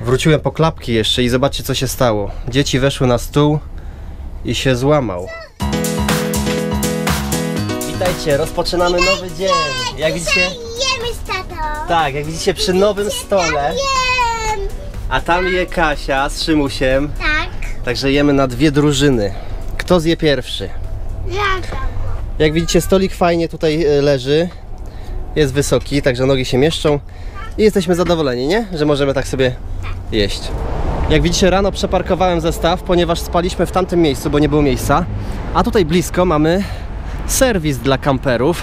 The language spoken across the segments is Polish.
Wróciłem po klapki jeszcze i zobaczcie, co się stało. Dzieci weszły na stół i się złamał. Witajcie, rozpoczynamy nowy dzień. Jak widzicie? Jemy z tatą. Tak, jak widzicie, przy nowym stole. A tam je Kasia z Szymusiem. Tak. Także jemy na dwie drużyny. Kto zje pierwszy? Ja. Jak widzicie, stolik fajnie tutaj leży. Jest wysoki, także nogi się mieszczą. I jesteśmy zadowoleni, nie? Że możemy tak sobie jeść. Jak widzicie, rano przeparkowałem zestaw, ponieważ spaliśmy w tamtym miejscu, bo nie było miejsca. A tutaj blisko mamy serwis dla kamperów.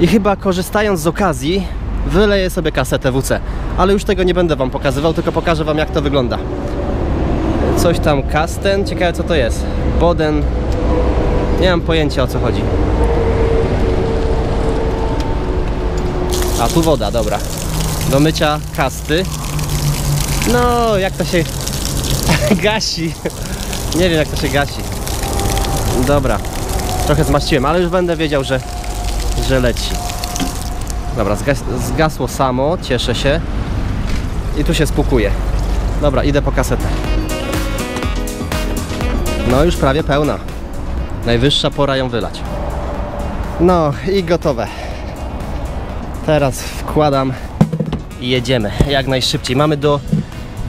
I chyba korzystając z okazji wyleję sobie kasetę WC. Ale już tego nie będę wam pokazywał, tylko pokażę wam, jak to wygląda. Coś tam Kasten, ciekawe co to jest. Boden. Nie mam pojęcia, o co chodzi. A tu woda, dobra. Do mycia kasty. No, jak to się gasi. Nie wiem, jak to się gasi. Dobra. Trochę zmaściłem, ale już będę wiedział, że leci. Dobra, zgasło samo, cieszę się. I tu się spłukuje. Dobra, idę po kasetę. No, już prawie pełna. Najwyższa pora ją wylać. No i gotowe. Teraz wkładam i jedziemy jak najszybciej. Mamy do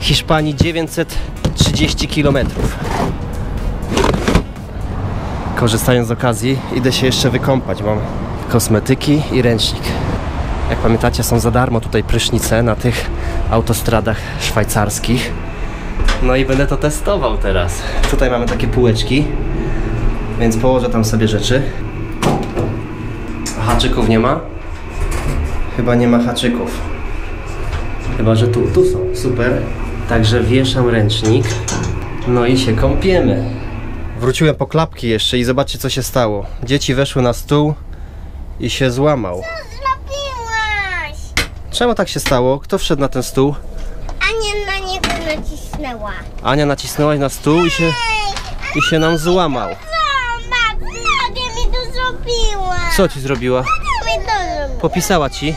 Hiszpanii 930 km. Korzystając z okazji, idę się jeszcze wykąpać. Mam kosmetyki i ręcznik. Jak pamiętacie, są za darmo tutaj prysznice na tych autostradach szwajcarskich. No i będę to testował teraz. Tutaj mamy takie półeczki, więc położę tam sobie rzeczy. Haczyków nie ma? Chyba nie ma haczyków. Chyba, że tu są. Super. Także wieszam ręcznik. No i się kąpiemy. Wróciłem po klapki jeszcze i zobaczcie, co się stało. Dzieci weszły na stół i się złamał. Co zrobiłaś? Czemu tak się stało? Kto wszedł na ten stół? Ania na niego nacisnęła. Ania nacisnęłaś na stół i się nam złamał. Co ci zrobiła? Popisała ci?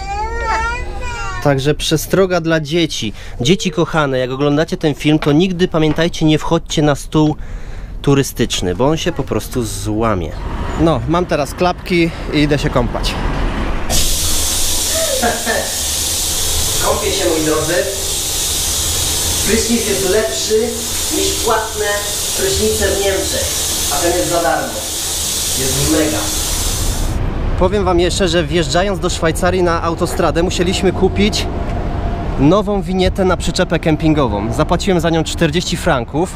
Także przestroga dla dzieci. Dzieci kochane, jak oglądacie ten film, to nigdy, pamiętajcie, nie wchodźcie na stół turystyczny, bo on się po prostu złamie. No, mam teraz klapki i idę się kąpać. Kąpię się, moi drodzy. Prysznic jest lepszy niż płatne prysznice w Niemczech, a ten jest za darmo. Jest mega. Powiem wam jeszcze, że wjeżdżając do Szwajcarii na autostradę musieliśmy kupić nową winietę na przyczepę kempingową. Zapłaciłem za nią 40 franków.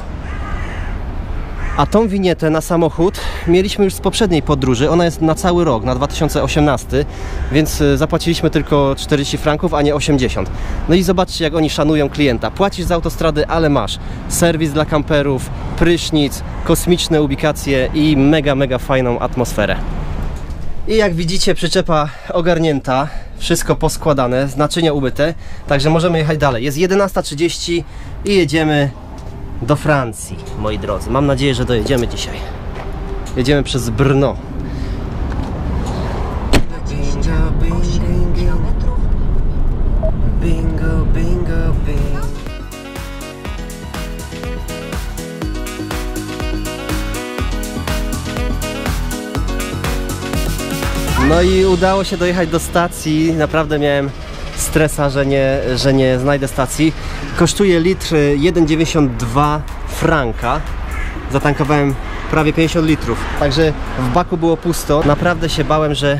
A tą winietę na samochód mieliśmy już z poprzedniej podróży. Ona jest na cały rok, na 2018. Więc zapłaciliśmy tylko 40 franków, a nie 80. No i zobaczcie, jak oni szanują klienta. Płacisz z autostrady, ale masz serwis dla kamperów, prysznic, kosmiczne ubikacje i mega, mega fajną atmosferę. I jak widzicie, przyczepa ogarnięta, wszystko poskładane, naczynia umyte, także możemy jechać dalej. Jest 11:30 i jedziemy do Francji, moi drodzy. Mam nadzieję, że dojedziemy dzisiaj. Jedziemy przez Brno. 28 km. Bingo, bingo, bingo. No i udało się dojechać do stacji, naprawdę miałem stresa, że nie znajdę stacji. Kosztuje litr 1,92 franka. Zatankowałem prawie 50 litrów, także w baku było pusto. Naprawdę się bałem, że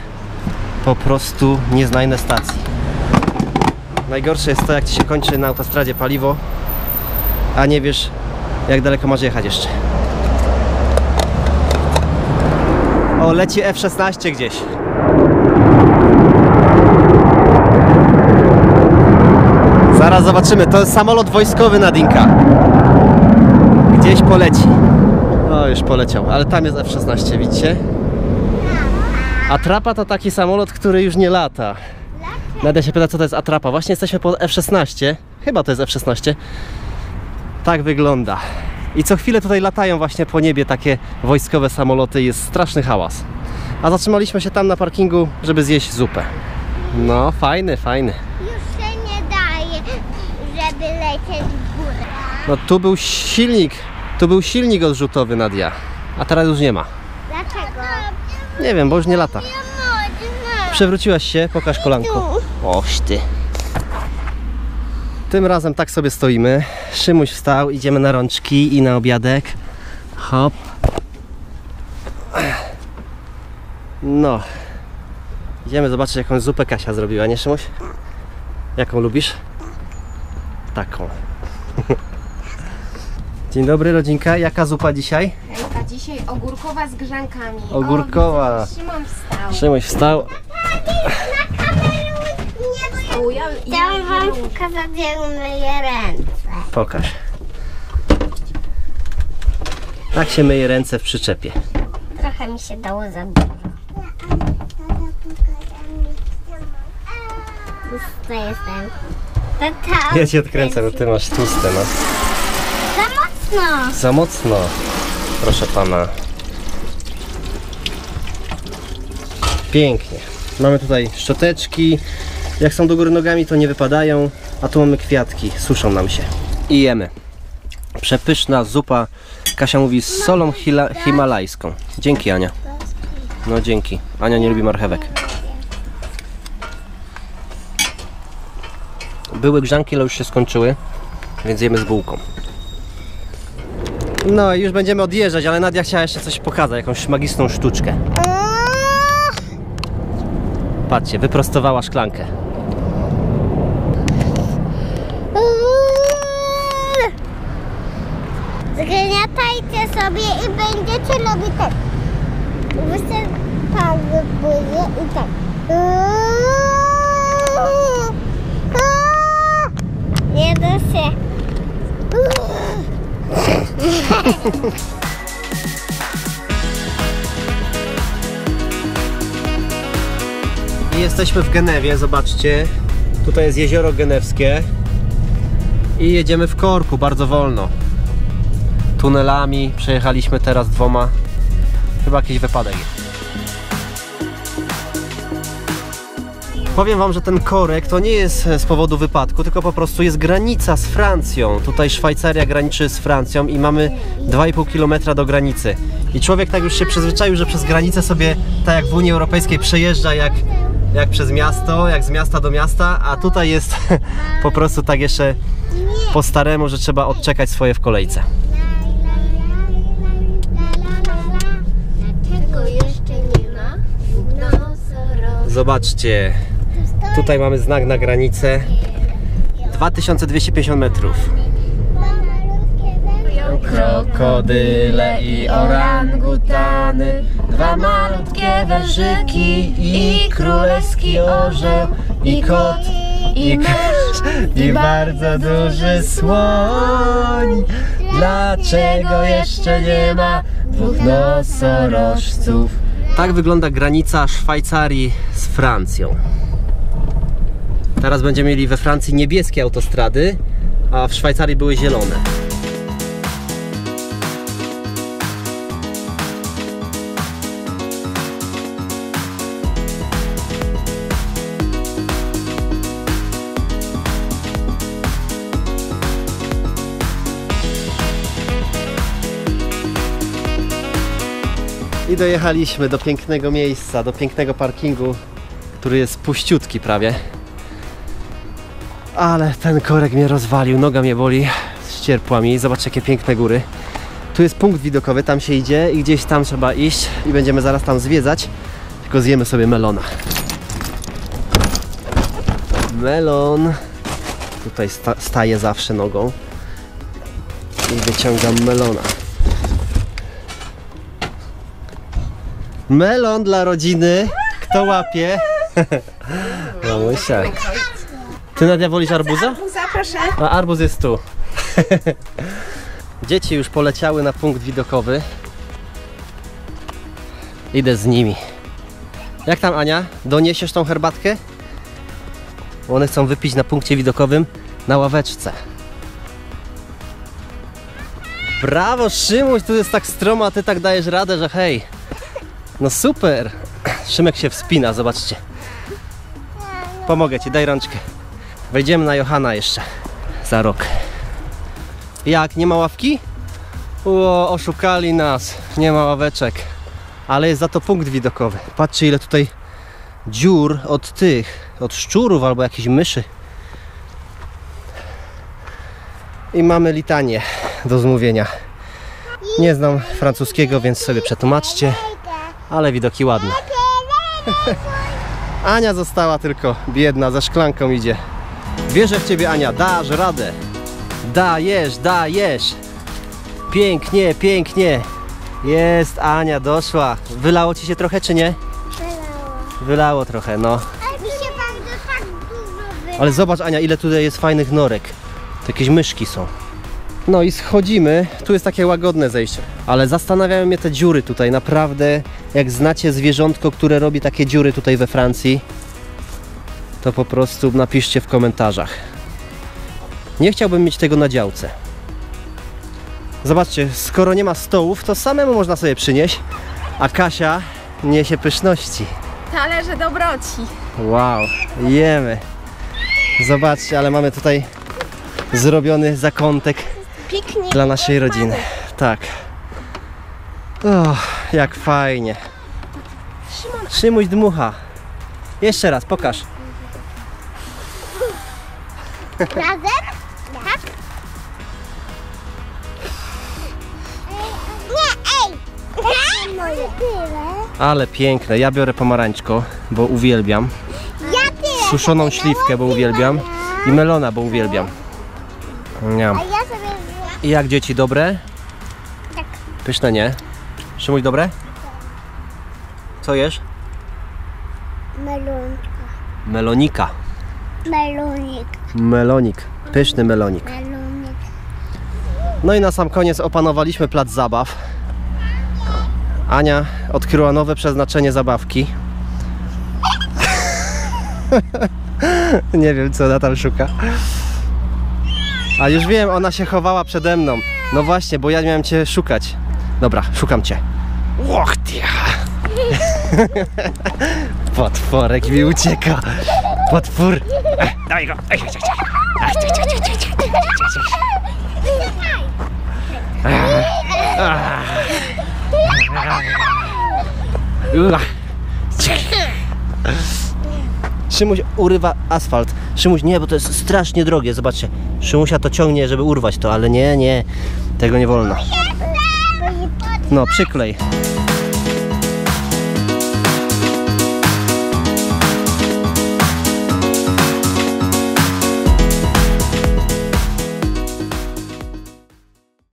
po prostu nie znajdę stacji. Najgorsze jest to, jak ci się kończy na autostradzie paliwo, a nie wiesz, jak daleko masz jechać jeszcze. O, leci F-16 gdzieś. Zaraz zobaczymy, to jest samolot wojskowy na Dinka. Gdzieś poleci. O, już poleciał, ale tam jest F-16, widzicie? Atrapa to taki samolot, który już nie lata. Nadia się pyta, co to jest atrapa. Właśnie jesteśmy po F-16. Chyba to jest F-16. Tak wygląda. I co chwilę tutaj latają właśnie po niebie takie wojskowe samoloty. Jest straszny hałas. A zatrzymaliśmy się tam na parkingu, żeby zjeść zupę. No, fajny, fajny. Już się nie daje, żeby lecieć No tu był silnik odrzutowy, Nadia, a teraz już nie ma. Dlaczego? Nie wiem, bo już nie lata. Przewróciłaś się, pokaż kolanko. Oś ty. Tym razem tak sobie stoimy. Szymuś wstał, idziemy na rączki i na obiadek. Hop. No. Idziemy zobaczyć, jaką zupę Kasia zrobiła, nie Szymuś? Jaką lubisz? Taką. Dzień dobry, rodzinka. Jaka zupa dzisiaj? Jaka dzisiaj? Ogórkowa z grzankami. Ogórkowa. Szymuś wstał. Chciałam wam pokazać, jak myję ręce. Pokaż. Tak się myje ręce w przyczepie. Trochę mi się dało za dużo. Tłusta jestem. Tata, ja cię odkręcę, bo ty masz tłuste, no. Za mocno! Za mocno. Proszę pana. Pięknie. Mamy tutaj szczoteczki. Jak są do góry nogami, to nie wypadają, a tu mamy kwiatki, suszą nam się. I jemy. Przepyszna zupa, Kasia mówi, z solą himalajską. Dzięki, Ania. No dzięki. Ania nie lubi marchewek. Były grzanki, ale już się skończyły, więc jemy z bułką. No i już będziemy odjeżdżać, ale Nadia chciała jeszcze coś pokazać, jakąś magiczną sztuczkę. Patrzcie, wyprostowała szklankę. Zgniatajcie sobie i będziecie robić tak. Wysypałuje i tak. Nie da się. Jesteśmy w Genewie, zobaczcie. Tutaj jest Jezioro Genewskie. I jedziemy w korku, bardzo wolno. Tunelami przejechaliśmy teraz dwoma. Chyba jakiś wypadek. Powiem wam, że ten korek to nie jest z powodu wypadku, tylko po prostu jest granica z Francją. Tutaj Szwajcaria graniczy z Francją i mamy 2,5 km do granicy. I człowiek tak już się przyzwyczaił, że przez granicę sobie, tak jak w Unii Europejskiej, przejeżdża jak przez miasto, jak z miasta do miasta, a tutaj jest po prostu tak jeszcze po staremu, że trzeba odczekać swoje w kolejce. Czego jeszcze nie ma? Zobaczcie, tutaj mamy znak na granicę, 2250 metrów. Krokodyle i orangutany, dwa malutkie wężyki i królewski orzeł, i kot, i mysz, i bardzo duży słoń. Dlaczego jeszcze nie ma dwóch nosorożców? Tak wygląda granica Szwajcarii z Francją. Teraz będziemy mieli we Francji niebieskie autostrady, a w Szwajcarii były zielone. I dojechaliśmy do pięknego miejsca, do pięknego parkingu, który jest puściutki prawie. Ale ten korek mnie rozwalił, noga mnie boli, ścierpła mi. Zobaczcie, jakie piękne góry. Tu jest punkt widokowy, tam się idzie i gdzieś tam trzeba iść i będziemy zaraz tam zwiedzać. Tylko zjemy sobie melona. Melon. Tutaj staję zawsze nogą i wyciągam melona. Melon dla rodziny. Kto łapie? Mamusia. Ty, Nadia, wolisz arbuza? Arbuza, proszę. A arbuz jest tu. Dzieci już poleciały na punkt widokowy. Idę z nimi. Jak tam, Ania? Doniesiesz tą herbatkę? Bo one chcą wypić na punkcie widokowym na ławeczce. Brawo, Szymuś, tu jest tak stromo, a ty tak dajesz radę, że hej. No super! Szymek się wspina, zobaczcie. Pomogę ci, daj rączkę. Wejdziemy na Johana jeszcze za rok. Jak? Nie ma ławki? O, oszukali nas. Nie ma ławeczek. Ale jest za to punkt widokowy. Patrzcie, ile tutaj dziur od tych, od szczurów albo jakichś myszy. I mamy litanię do zmówienia. Nie znam francuskiego, więc sobie przetłumaczcie. Ale widoki ładne. Ania została tylko biedna, za szklanką idzie. Wierzę w ciebie, Ania, dasz radę. Dajesz, dajesz. Pięknie, pięknie. Jest, Ania doszła. Wylało ci się trochę, czy nie? Wylało. Wylało trochę, no. Ale mi się bardzo tak dużo wylało. Ale zobacz, Ania, ile tutaj jest fajnych norek. To jakieś myszki są. No i schodzimy. Tu jest takie łagodne zejście. Ale zastanawiają mnie te dziury tutaj. Naprawdę, jak znacie zwierzątko, które robi takie dziury tutaj we Francji, to po prostu napiszcie w komentarzach. Nie chciałbym mieć tego na działce. Zobaczcie, skoro nie ma stołów, to samemu można sobie przynieść. A Kasia niesie pyszności. Talerze dobroci. Wow, jemy. Zobaczcie, ale mamy tutaj zrobiony zakątek piknik dla naszej rodziny. Tak. O, jak fajnie. Szymuś dmucha. Jeszcze raz, pokaż. Razem? Tak? Nie, ej! Ale piękne, ja biorę pomarańczko, bo uwielbiam. Suszoną śliwkę, bo uwielbiam. I melona, bo uwielbiam. Niam. I jak dzieci, dobre? Tak. Pyszne, nie? Szymuś, dobre? Co jesz? Melonka. Melonika. Melonik. Melonik. Pyszny melonik. Melonik. No i na sam koniec opanowaliśmy plac zabaw. Ania odkryła nowe przeznaczenie zabawki. Nie wiem, co ona tam szuka. A już wiem, ona się chowała przede mną. No właśnie, bo ja miałem cię szukać. Dobra, szukam cię. Łachtia. Potworek mi ucieka. Potwór. Daj go. Szymuś urywa asfalt. Szymuś, nie, bo to jest strasznie drogie. Zobaczcie, Szymusia to ciągnie, żeby urwać to, ale nie, nie, tego nie wolno. No, przyklej.